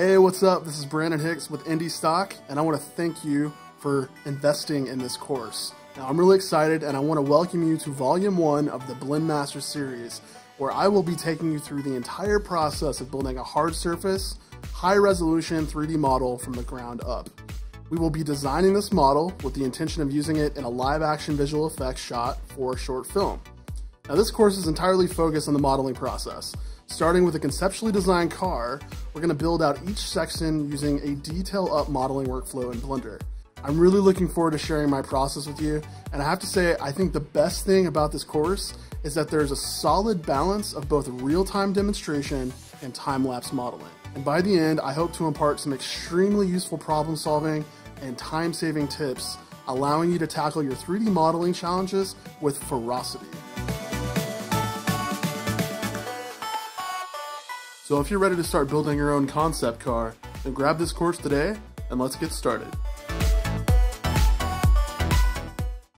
Hey, what's up? This is Brandon Hicks with Indie Stock, and I want to thank you for investing in this course. Now, I'm really excited, and I want to welcome you to Volume 1 of the BlendMasters series, where I will be taking you through the entire process of building a hard surface, high-resolution 3D model from the ground up. We will be designing this model with the intention of using it in a live-action visual effects shot for a short film. Now, this course is entirely focused on the modeling process. Starting with a conceptually designed car, we're going to build out each section using a detail-up modeling workflow in Blender. I'm really looking forward to sharing my process with you, and I have to say, I think the best thing about this course is that there's a solid balance of both real-time demonstration and time-lapse modeling. And by the end, I hope to impart some extremely useful problem-solving and time-saving tips, allowing you to tackle your 3D modeling challenges with ferocity. So if you're ready to start building your own concept car, then grab this course today and let's get started.